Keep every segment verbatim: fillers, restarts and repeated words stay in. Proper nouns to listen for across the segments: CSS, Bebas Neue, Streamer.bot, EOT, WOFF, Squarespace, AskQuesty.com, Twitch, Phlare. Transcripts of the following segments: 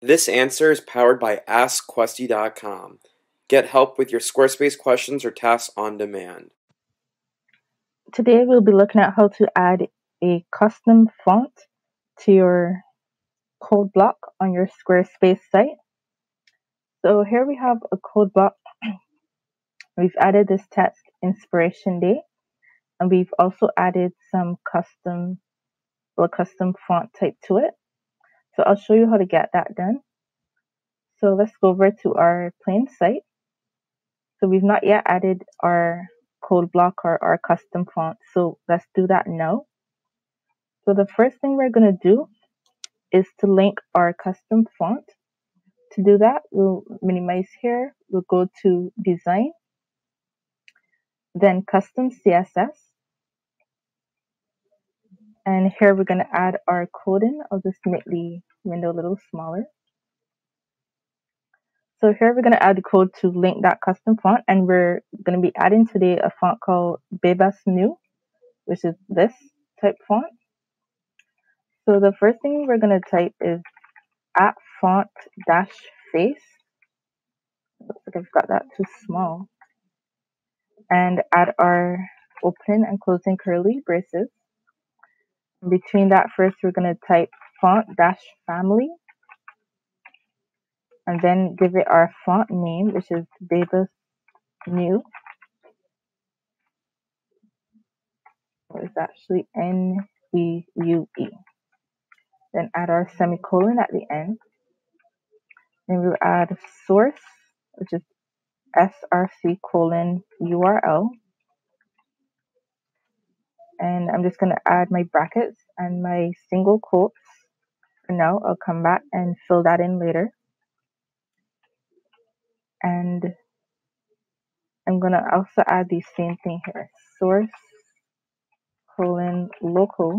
This answer is powered by Ask Questy dot com. Get help with your Squarespace questions or tasks on demand. Today we'll be looking at how to add a custom font to your code block on your Squarespace site. So here we have a code block. We've added this text, Inspiration Day, and we've also added some custom, well, custom font type to it. So I'll show you how to get that done. So let's go over to our plain site. So we've not yet added our code block or our custom font. So let's do that now. So the first thing we're going to do is to link our custom font. To do that, we'll minimize here. We'll go to Design, then Custom C S S. And here we're going to add our code in. I'll just make the window a little smaller. So here we're going to add the code to link that custom font. And we're going to be adding today a font called Bebas Neue, which is this type font. So the first thing we're going to type is at font-face. Looks like I've got that too small. And add our opening and closing curly braces. Between that, first we're going to type font-family and then give it our font name, which is Bebas Neue. Or it's actually N E U E. Then add our semicolon at the end. Then we'll add source, which is src colon U R L. And I'm just going to add my brackets and my single quotes for now. I'll come back and fill that in later. And I'm going to also add the same thing here. Source colon local.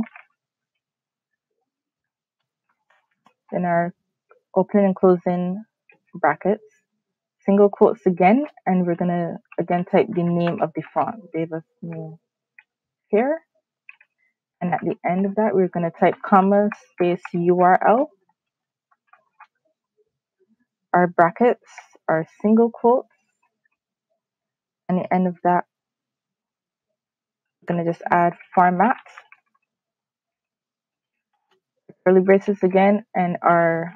Then our opening and closing brackets. Single quotes again. And we're going to again type the name of the font. Bebas Neue here. And at the end of that, we're going to type comma space U R L, our brackets, our single quotes, and the end of that, we're going to just add format, curly braces again, and our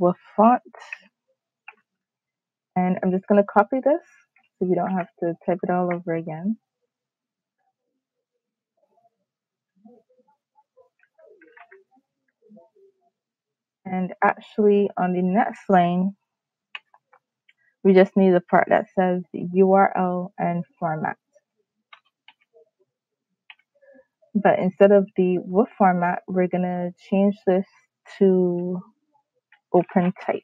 WOFF font. And I'm just going to copy this so we don't have to type it all over again. And actually, on the next line, we just need the part that says U R L and format. But instead of the WOFF format, we're going to change this to open type.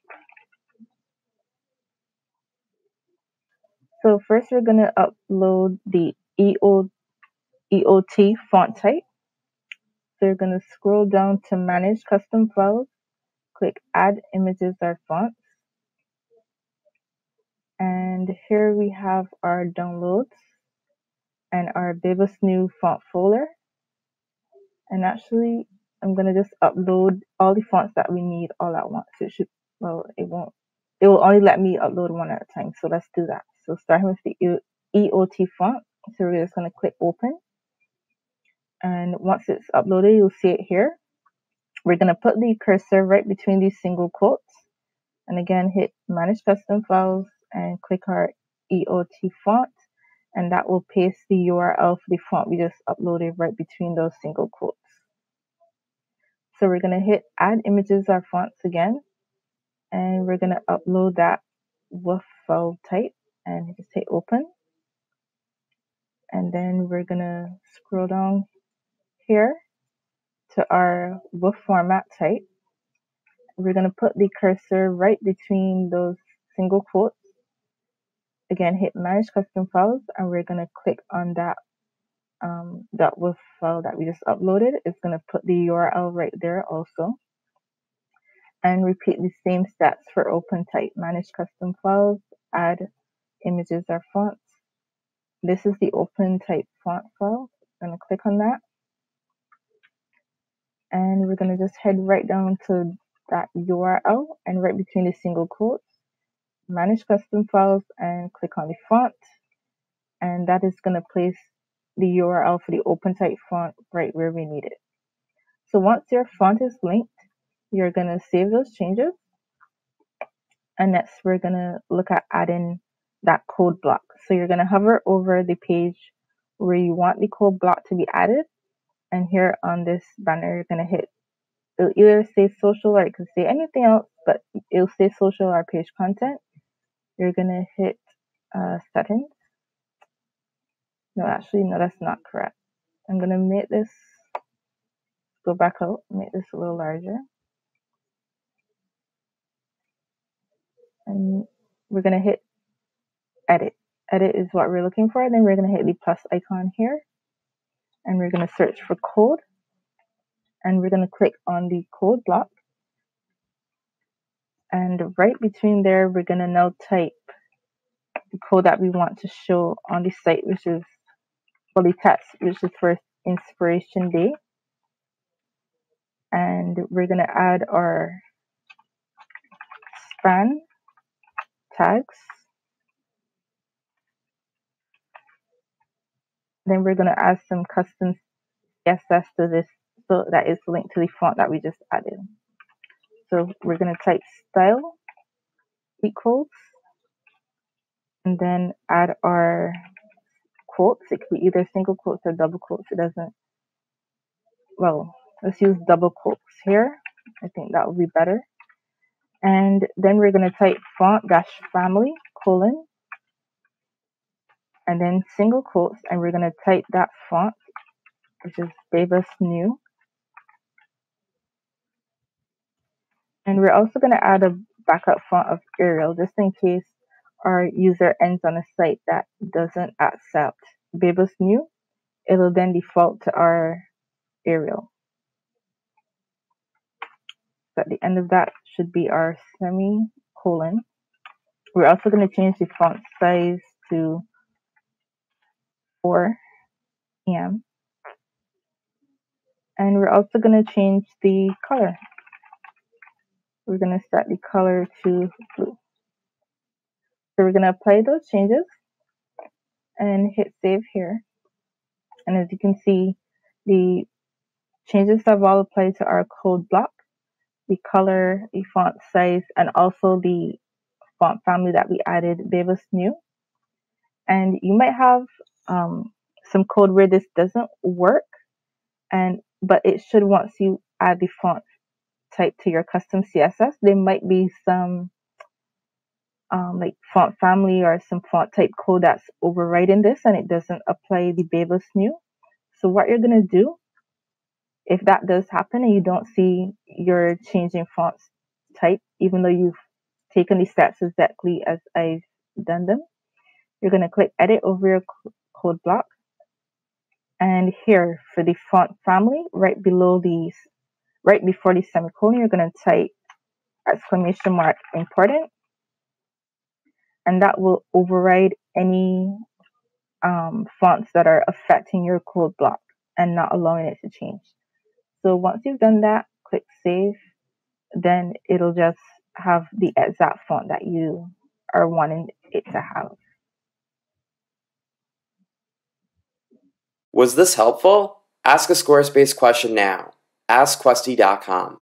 So first, we're going to upload the E O T font type. So you're going to scroll down to Manage Custom Files. Click Add Images or Fonts. And here we have our downloads and our Bebas Neue font folder. And actually, I'm going to just upload all the fonts that we need all at once. It should, well, it won't, it will only let me upload one at a time. So let's do that. So starting with the E O T font. So we're just going to click Open. And once it's uploaded, you'll see it here. We're going to put the cursor right between these single quotes. And again, hit Manage Custom Files and click our E O T font. And that will paste the U R L for the font we just uploaded right between those single quotes. So we're going to hit Add Images or Fonts again. And we're going to upload that WOFF file type. And just hit Open. And then we're going to scroll down here to our WOFF format type. We're going to put the cursor right between those single quotes. Again, hit Manage Custom Files, and we're going to click on that, um, that WOFF file that we just uploaded. It's going to put the U R L right there also. And repeat the same steps for open type. Manage Custom Files, Add Images or Fonts. This is the open type font file. I'm going to click on that. And we're going to just head right down to that U R L and right between the single quotes, manage custom files, and click on the font. And that is going to place the U R L for the OpenType font right where we need it. So once your font is linked, you're going to save those changes. And next, we're going to look at adding that code block. So you're going to hover over the page where you want the code block to be added. And here on this banner, you're going to hit, it'll either say social or it could say anything else, but it'll say social or page content. You're going to hit uh, settings. No, actually, no, that's not correct. I'm going to make this, go back out, make this a little larger. And we're going to hit edit. Edit is what we're looking for. Then we're going to hit the plus icon here. And we're going to search for code. And we're going to click on the code block. And right between there, we're going to now type the code that we want to show on the site, which is for the test, which is for Inspiration Day. And we're going to add our span tags. Then we're going to add some custom C S S to this, so that is linked to the font that we just added. So we're going to type style equals, and then add our quotes. It could be either single quotes or double quotes. It doesn't, well, let's use double quotes here. I think that would be better. And then we're going to type font-family colon, and then single quotes, and we're going to type that font, which is Bebas Neue. And we're also going to add a backup font of Arial, just in case our user ends on a site that doesn't accept Bebas Neue. It'll then default to our Arial. So at the end of that should be our semicolon. We're also going to change the font size to four p m And we're also going to change the color. We're going to set the color to blue. So we're going to apply those changes and hit save here. And as you can see, the changes have all applied to our code block, the color, the font size, and also the font family that we added, Bebas Neue. And you might have um, some code where this doesn't work, and but it should, once you add the font type to your custom C S S, there might be some um, like font family or some font type code that's overriding this, and it doesn't apply the Bebas Neue. So what you're going to do, if that does happen and you don't see your change in font type, even though you've taken the steps exactly as I've done them, you're going to click edit over your code block. And here for the font family, right below these, right before the semicolon, you're going to type exclamation mark important. And that will override any um, fonts that are affecting your code block and not allowing it to change. So once you've done that, click save. Then it'll just have the exact font that you are wanting it to have. Was this helpful? Ask a Squarespace question now. Ask Questy dot com.